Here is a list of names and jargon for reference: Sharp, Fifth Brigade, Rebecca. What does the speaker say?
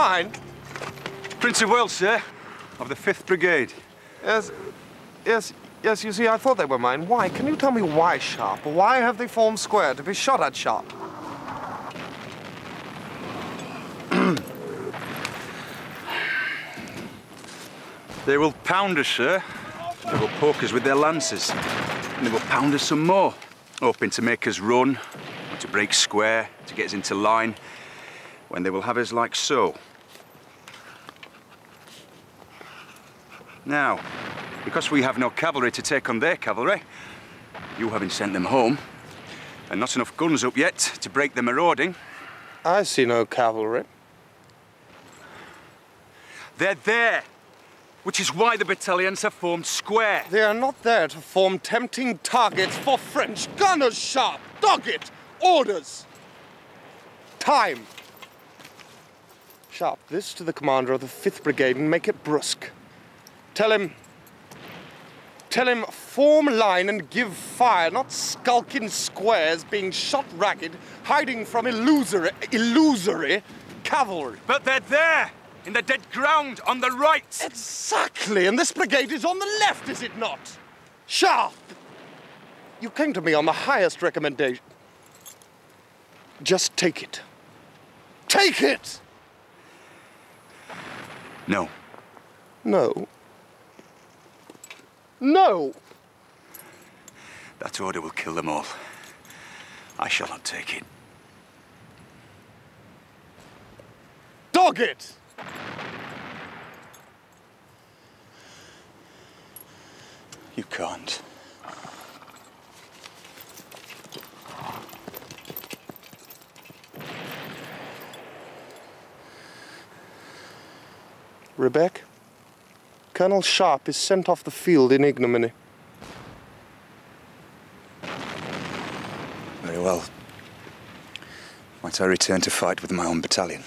mind? Prince of Wales, sir, of the 5th Brigade. Yes, you see, I thought they were mine. Why? Can you tell me why, Sharp? Why have they formed square to be shot at, Sharp? They will pound us, sir. They will poke us with their lances. And they will pound us some more, hoping to make us run, to break square, to get us into line, when they will have us like so. Now, because we have no cavalry to take on their cavalry, you having sent them home, and not enough guns up yet to break the marauding. I see no cavalry. They're there, which is why the battalions have formed square. They are not there to form tempting targets for French gunners, Sharp. Dog it! Orders! Time! Sharp, this to the commander of the 5th Brigade and make it brusque. Tell him, form line and give fire, not skulk in squares, being shot ragged, hiding from illusory cavalry. But they're there, in the dead ground, on the right. Exactly, and this brigade is on the left, is it not? Sharp! You came to me on the highest recommendation. Just take it. Take it! No. No. No! That order will kill them all. I shall not take it. Dog it! You can't. Rebecca, Colonel Sharp is sent off the field in ignominy. Very well. Might I return to fight with my own battalion?